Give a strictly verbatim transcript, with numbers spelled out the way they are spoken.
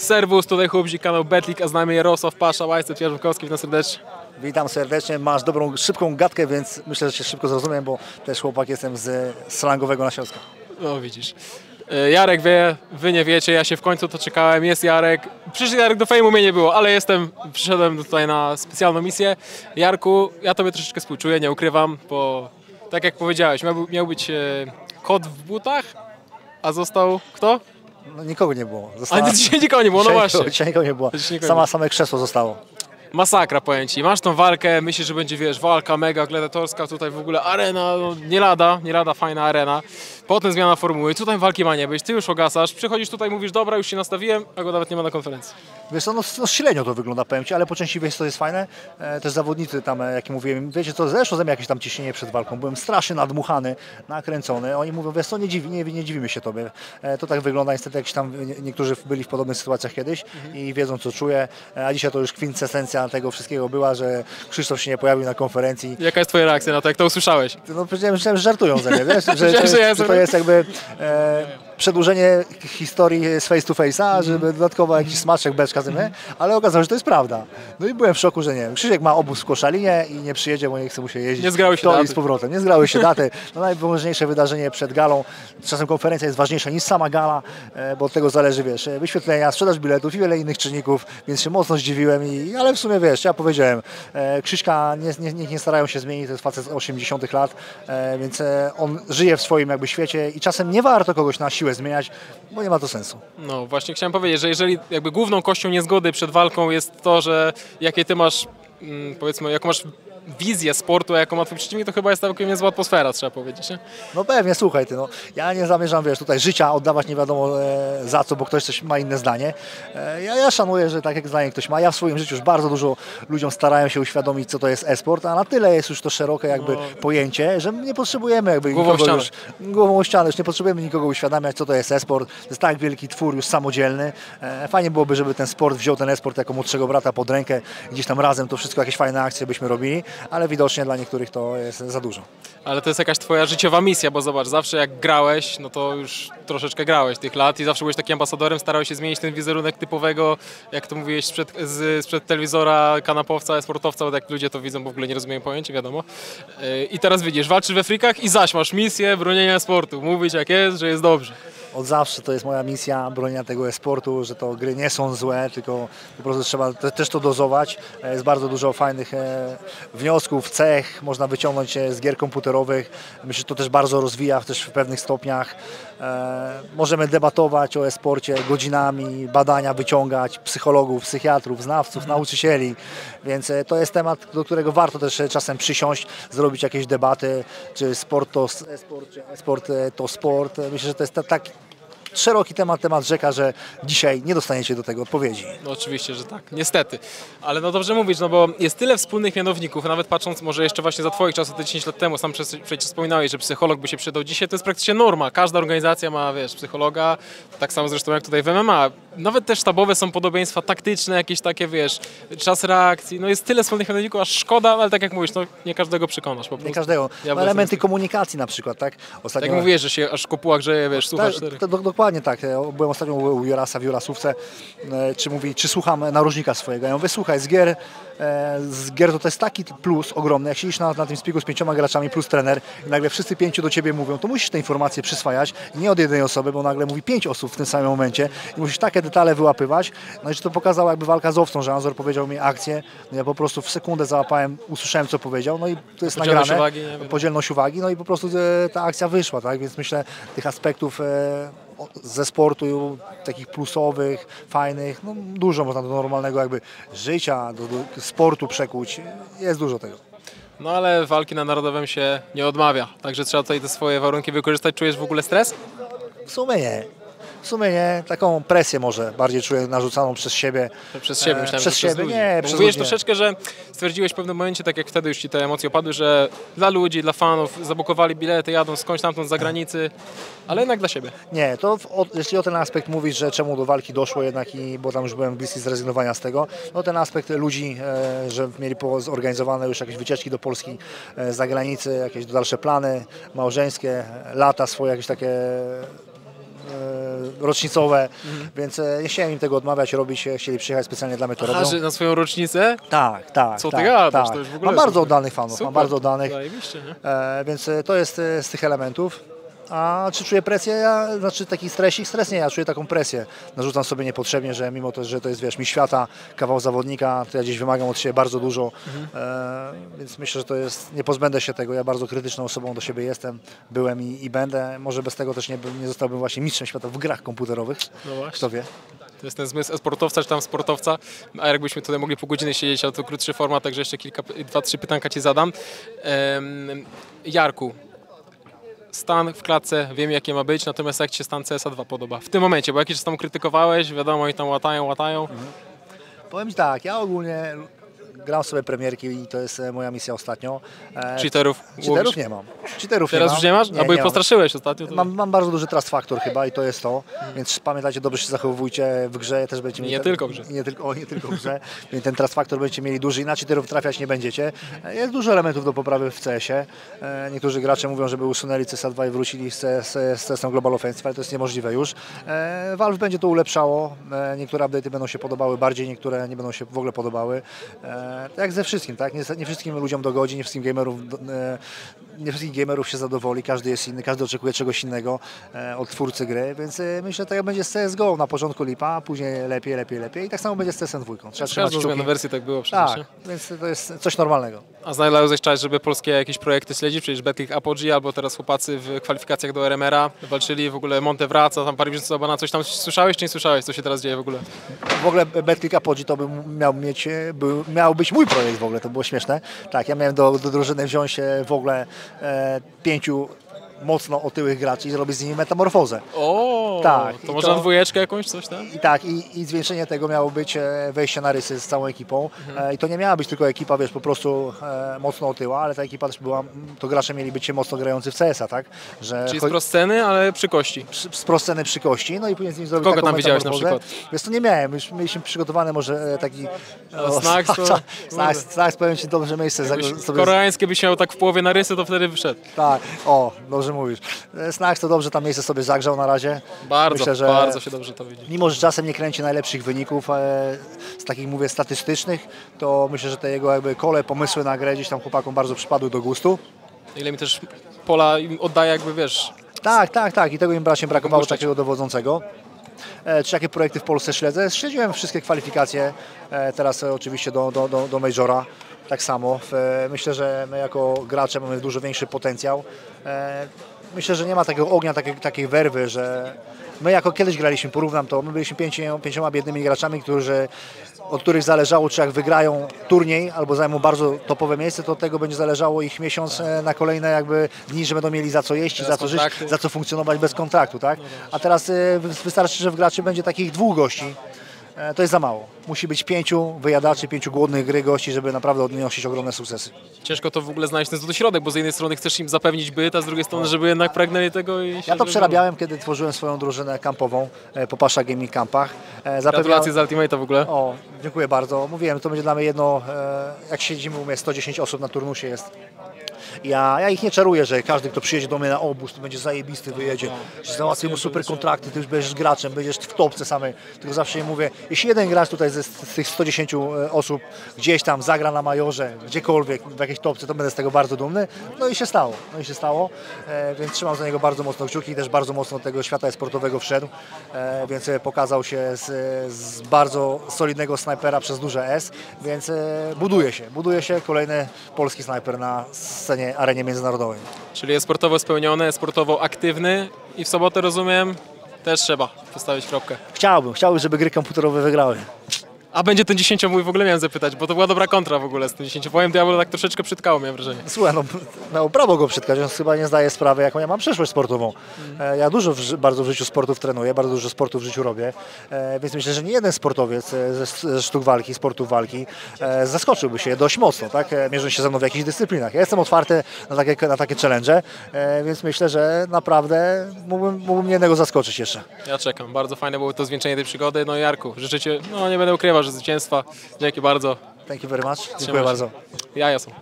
Serwus, tutaj Hoobzik, kanał Betclic, a z nami Jarosław Pasha Biceps Jarząbkowski, witam serdecznie. Witam serdecznie, masz dobrą, szybką gadkę, więc myślę, że się szybko zrozumiem, bo też chłopak jestem z slangowego Naśląska. No widzisz. Jarek wie, wy nie wiecie, ja się w końcu to czekałem, jest Jarek. Przyszedł Jarek, do fejmu mnie nie było, ale jestem, przyszedłem tutaj na specjalną misję. Jarku, ja tobie troszeczkę współczuję, nie ukrywam, bo tak jak powiedziałeś, miał, miał być kot w butach, a został kto? No, nikogo nie było. Została... A dzisiaj nikogo nie było, no właśnie. Dzisiaj nikogo nie było. Sama, same krzesło zostało. Masakra, powiem ci. Masz tą walkę, myślisz, że będzie, wiesz, walka mega gladiatorska, tutaj w ogóle arena, no, nie lada, nie lada, fajna arena. Potem zmiana formuły, tutaj walki ma nie być, ty już ogasasz, przychodzisz tutaj, mówisz, dobra, już się nastawiłem, a go nawet nie ma na konferencji. Wiesz co, no, no średnio to wygląda, powiem ci, ale po części, wiesz, to jest fajne, e, też zawodnicy tam, e, jak mówiłem, wiecie co, zeszło ze mnie jakieś tam ciśnienie przed walką, byłem strasznie nadmuchany, nakręcony, oni mówią, wiesz co, nie, dziwi, nie, nie dziwimy się tobie, e, to tak wygląda, niestety, jakiś tam, nie, niektórzy byli w podobnych sytuacjach kiedyś mhm. i wiedzą, co czuję, e, a dzisiaj to już kwintesencja tego wszystkiego była, że Krzysztof się nie pojawił na konferencji. Jaka jest twoja reakcja na to, jak to usłyszałeś? No powiedziałem, że żartują ze mnie, wiesz, że, że, że, że, że to jest jakby e, przedłużenie historii z face to face'a, żeby mm. dodatkowo jakiś smaczek, beczka ze mnie, mm. ale okazało się, że to jest prawda. No i byłem w szoku, że nie wiem, Krzysiek ma obóz w Koszalinie i nie przyjedzie, bo nie chce mu się jeździć. Nie zgrały się daty. I z powrotem, nie zgrały się daty. No najważniejsze wydarzenie przed galą, czasem konferencja jest ważniejsza niż sama gala, e, bo od tego zależy, wiesz, wyświetlenia, sprzedaż biletów i wiele innych czynników, więc się mocno zdziwiłem, i, ale w sumie, wiesz, ja powiedziałem, e, Krzyśka nie, nie, nie starają się zmienić, to jest facet z osiemdziesiątych lat, e, więc e, on żyje w swoim jakby świecie i czasem nie warto kogoś na siłę zmieniać, bo nie ma to sensu. No właśnie chciałem powiedzieć, że jeżeli jakby główną kością niezgody przed walką jest to, że jakie ty masz, mm, powiedzmy, jaką masz wizję sportu, a jaką ma twój przeciwnik, to chyba jest całkiem niezła atmosfera, trzeba powiedzieć, nie? No pewnie, słuchaj ty, no, ja nie zamierzam, wiesz, tutaj życia oddawać nie wiadomo e, za co, bo ktoś coś ma inne zdanie. E, ja, ja szanuję, że tak jak zdanie ktoś ma. Ja w swoim życiu już bardzo dużo ludziom starałem się uświadomić, co to jest e-sport, a na tyle jest już to szerokie jakby no. pojęcie, że nie potrzebujemy jakby głową nikogo już, głową o ścianę, już nie potrzebujemy nikogo uświadamiać, co to jest e-sport. To jest tak wielki twór, już samodzielny. E, fajnie byłoby, żeby ten sport wziął ten e-sport jako młodszego brata pod rękę. Gdzieś tam razem to wszystko, jakieś fajne akcje byśmy robili, ale widocznie dla niektórych to jest za dużo. Ale to jest jakaś twoja życiowa misja, bo zobacz, zawsze jak grałeś, no to już troszeczkę grałeś tych lat i zawsze byłeś takim ambasadorem, starałeś się zmienić ten wizerunek typowego, jak to mówiłeś, sprzed, z, sprzed telewizora, kanapowca, sportowca, bo tak ludzie to widzą, bo w ogóle nie rozumieją pojęcia, wiadomo. Yy, I teraz widzisz, walczysz we frikach i zaś masz misję bronienia sportu, mówić jak jest, że jest dobrze. Od zawsze to jest moja misja bronienia tego e-sportu, że to gry nie są złe, tylko po prostu trzeba te, też to dozować. Jest bardzo dużo fajnych e, wniosków, cech, można wyciągnąć z gier komputerowych. Myślę, że to też bardzo rozwija też w pewnych stopniach. E, możemy debatować o e-sporcie godzinami, badania wyciągać, psychologów, psychiatrów, znawców, nauczycieli. Więc e, to jest temat, do którego warto też czasem przysiąść, zrobić jakieś debaty, czy sport to e-sport, czy e-sport to sport. Myślę, że to jest tak szeroki temat, temat rzeka, że dzisiaj nie dostaniecie do tego odpowiedzi. No oczywiście, że tak, niestety. Ale no dobrze mówisz, no bo jest tyle wspólnych mianowników, nawet patrząc może jeszcze właśnie za twoich czasów, te dziesięć lat temu, sam przecież wspominałeś, że psycholog by się przydał. Dzisiaj to jest praktycznie norma. Każda organizacja ma, wiesz, psychologa, tak samo zresztą jak tutaj w M M A. Nawet te sztabowe są podobieństwa taktyczne, jakieś takie, wiesz, czas reakcji. No jest tyle wspólnych mianowników, aż szkoda, ale tak jak mówisz, no nie każdego przekonasz po prostu. Nie każdego. Ja no elementy komunikacji na przykład, tak? Ostatnio... Tak jak mówisz, że się aż kopuła grzeje, wiesz, słuchasz. Dokładnie tak. Byłem ostatnio u Jurasa w Jurasówce, czy mówi, czy słucham narożnika swojego. Ja mówię, słuchaj, z gier, z gier to jest taki plus ogromny. Jak siedzisz na, na tym spiku z pięcioma graczami plus trener i nagle wszyscy pięciu do ciebie mówią, to musisz te informacje przyswajać nie od jednej osoby, bo nagle mówi pięć osób w tym samym momencie i musisz takie detale wyłapywać. No i to pokazała jakby walka z owcą, że Anzor powiedział mi akcję. No ja po prostu w sekundę załapałem, usłyszałem, co powiedział, no i to jest podzielność nagrane. Uwagi, podzielność uwagi, no i po prostu ta akcja wyszła, tak? Więc myślę, tych aspektów ze sportu, takich plusowych, fajnych, no dużo można do normalnego jakby życia, do, do sportu przekuć, jest dużo tego. No ale walki na Narodowym się nie odmawia, także trzeba tutaj te swoje warunki wykorzystać. Czujesz w ogóle stres? W sumie nie. W sumie nie, taką presję może bardziej czuję narzucaną przez siebie. Przez siebie, myślałem, przez że siebie, przez ludzi. Nie, przez Mówiłeś ludzi. troszeczkę, że stwierdziłeś w pewnym momencie, tak jak wtedy już ci te emocje opadły, że dla ludzi, dla fanów zabukowali bilety, jadą skądś tamtąd z zagranicy, ale jednak dla siebie. Nie, to w, o, jeśli o ten aspekt mówisz, że czemu do walki doszło jednak, i, bo tam już byłem bliski zrezygnowania z tego, no ten aspekt ludzi, e, że mieli zorganizowane już jakieś wycieczki do Polski, e, z zagranicy, jakieś dalsze plany małżeńskie, lata swoje, jakieś takie... rocznicowe, mhm. więc nie chciałem im tego odmawiać, robić, chcieli przyjechać specjalnie dla MetoRadio. Aha, że na swoją rocznicę? Tak, tak. Co ty tak, gadasz? Tak. To już w ogóle mam bardzo oddanych fanów, super. Mam bardzo oddanych, e, więc to jest e, z tych elementów. A czy czuję presję? Ja, znaczy taki stresik, stres nie, ja czuję taką presję. Narzucam sobie niepotrzebnie, że mimo to, że to jest, wiesz, mi świata, kawał zawodnika, to ja gdzieś wymagam od siebie bardzo dużo, mhm. e, więc myślę, że to jest, nie pozbędę się tego, ja bardzo krytyczną osobą do siebie jestem, byłem i, i będę, może bez tego też nie, nie zostałbym właśnie mistrzem świata w grach komputerowych, no właśnie. Kto wie. To jest ten zmysł sportowca, czy tam sportowca, a jakbyśmy tutaj mogli pół godziny siedzieć, ale to krótszy format, także jeszcze kilka, dwa, trzy pytanka ci zadam. Ehm, Jarku, stan w klatce, wiem jakie ma być, natomiast jak Ci się stan C S dwa podoba? W tym momencie, bo jak się tam krytykowałeś, wiadomo, i tam łatają, łatają. Mhm. Powiem Ci tak, ja ogólnie gram sobie premierki i to jest moja misja ostatnio. Cheaterów? Cheaterów nie mam. Cheaterów Teraz nie już nie masz? Nie, albo ich postraszyłeś ostatnio? To... Mam, mam bardzo duży trust factor chyba i to jest to, hmm. więc pamiętajcie, dobrze się zachowujcie w grze, też będziecie mieli... Nie tylko w grze. Nie tylko, o, nie tylko w grze, więc ten trust factor będziecie mieli duży i na cheaterów trafiać nie będziecie. Jest dużo elementów do poprawy w C S ie. Niektórzy gracze mówią, żeby usunęli C S dwa i wrócili z C S Global Offensive, ale to jest niemożliwe już. Valve będzie to ulepszało, niektóre update'y będą się podobały bardziej, niektóre nie będą się w ogóle podobały. Tak jak ze wszystkim, tak? Nie, nie wszystkim ludziom dogodzi, nie wszystkim gamerów, nie wszystkich gamerów się zadowoli, każdy jest inny, każdy oczekuje czegoś innego od twórcy gry, więc myślę, że tak jak będzie z C S G O, na początku lipa, później lepiej, lepiej, lepiej i tak samo będzie z C S dwa. Trzeba trzymać kciuki. Na wersji tak było przecież. Tak, więc to jest coś normalnego. A znalazłeś czas, żeby polskie jakieś projekty śledzić, przecież Betclic Apogee, albo teraz chłopacy w kwalifikacjach do R M R a walczyli, w ogóle Monte wraca, tam parę miesięcy na coś tam słyszałeś czy nie słyszałeś, co się teraz dzieje w ogóle? W ogóle Betclic Apogee to by miał mieć, był, miał Miał być mój projekt w ogóle, to było śmieszne. Tak, ja miałem do, do drużyny wziąć w ogóle e, pięciu mocno otyłych graczy i zrobić z nimi metamorfozę. O, tak, to można dwójeczkę jakąś, coś tam? I tak, i, i zwiększenie tego miało być wejście na rysy z całą ekipą. Mhm. E, I to nie miała być tylko ekipa, wiesz, po prostu e, mocno otyła, ale ta ekipa też była, to gracze mieli być mocno grający w C S a, tak? Że czyli z prosceny, ale przy kości. Przy, z prosceny przy kości, no i później z nim zrobić kogo tam widziałeś na przykład? Wiesz, to nie miałem, już mieliśmy przygotowany może taki... O, Snax, to... Snax, Snax, Snax, powiem Ci, dobrze miejsce. Jakbyś sobie... Koreańskie byś miał tak w połowie na rysy, to wtedy wyszedł. Tak, o, dobrze mówisz. Snax to dobrze tam miejsce sobie zagrzał na razie. Bardzo, myślę, że bardzo się dobrze to widzi. Mimo, że czasem nie kręci najlepszych wyników, e, z takich mówię statystycznych, to myślę, że te jego jakby kole, pomysły na grę gdzieś tam chłopakom bardzo przypadły do gustu. Ile mi też pola im oddaje jakby, wiesz... Tak, tak, tak. I tego im bracie brakowało muszczeć. Takiego dowodzącego. E, czy jakie projekty w Polsce śledzę? Śledziłem wszystkie kwalifikacje, e, teraz oczywiście do, do, do, do Majora. Tak samo. Myślę, że my jako gracze mamy dużo większy potencjał. Myślę, że nie ma takiego ognia, takiej, takiej werwy, że my jako kiedyś graliśmy, porównam to, my byliśmy pięcioma, pięcioma biednymi graczami, którzy, od których zależało, czy jak wygrają turniej albo zajmą bardzo topowe miejsce, to od tego będzie zależało ich miesiąc na kolejne jakby dni, że będą mieli za co jeść, za co żyć, za co funkcjonować bez kontraktu, tak? A teraz wystarczy, że w graczy będzie takich dwóch gości. To jest za mało. Musi być pięciu wyjadaczy, pięciu głodnych gry gości, żeby naprawdę odnosić ogromne sukcesy. Ciężko to w ogóle znaleźć ten środek, bo z jednej strony chcesz im zapewnić byt, a z drugiej strony, żeby jednak pragnęli tego. I ja to przerabiałem, było. Kiedy tworzyłem swoją drużynę kampową po Pasha Gaming kampach. Zapewniałem... Gratulacje z Ultimate'a w ogóle. O, dziękuję bardzo. Mówiłem, to będzie dla mnie jedno, jak siedzimy u mnie sto dziesięć osób na turnusie jest. Ja, ja ich nie czaruję, że każdy, kto przyjedzie do mnie na obóz, to będzie zajebisty, wyjedzie, że załatwię mu super kontrakty, ty już będziesz graczem, będziesz w topce samej. Tylko zawsze im mówię, jeśli jeden gracz tutaj z, z tych stu dziesięciu osób gdzieś tam zagra na Majorze, gdziekolwiek, w jakiejś topce, to będę z tego bardzo dumny. No i się stało, no i się stało, e, więc trzymam za niego bardzo mocno kciuki i też bardzo mocno do tego świata sportowego wszedł, e, więc pokazał się z, z bardzo solidnego snajpera przez duże S, więc e, buduje się, buduje się kolejny polski snajper na scenie, arenie międzynarodowej. Czyli jest sportowo spełniony, sportowo aktywny i w sobotę, rozumiem, też trzeba postawić kropkę. Chciałbym, chciałbym, żeby gry komputerowe wygrały. A będzie ten dziesięciobój, w ogóle miałem zapytać, bo to była dobra kontra w ogóle z tym dziesięciobójem, Diablo tak troszeczkę przytkało, miałem wrażenie. Słuchaj, no miał prawo go przytkać, on chyba nie zdaje sprawy, jaką ja mam przeszłość sportową. Mm. Ja dużo w, bardzo w życiu sportów trenuję, bardzo dużo sportów w życiu robię, więc myślę, że nie jeden sportowiec ze, ze sztuk walki, sportów walki zaskoczyłby się dość mocno, tak? Mierząc się ze mną w jakichś dyscyplinach. Ja jestem otwarty na takie, na takie challenge, więc myślę, że naprawdę mógłbym, mógłbym mnie jednego zaskoczyć jeszcze. Ja czekam, bardzo fajne było to zwieńczenie tej przygody. No Jarku, życzę Ci, no nie będę ukrywał, że zwycięstwa. Dzięki bardzo. Thank you very much. Dziękuję bardzo. Jaja są.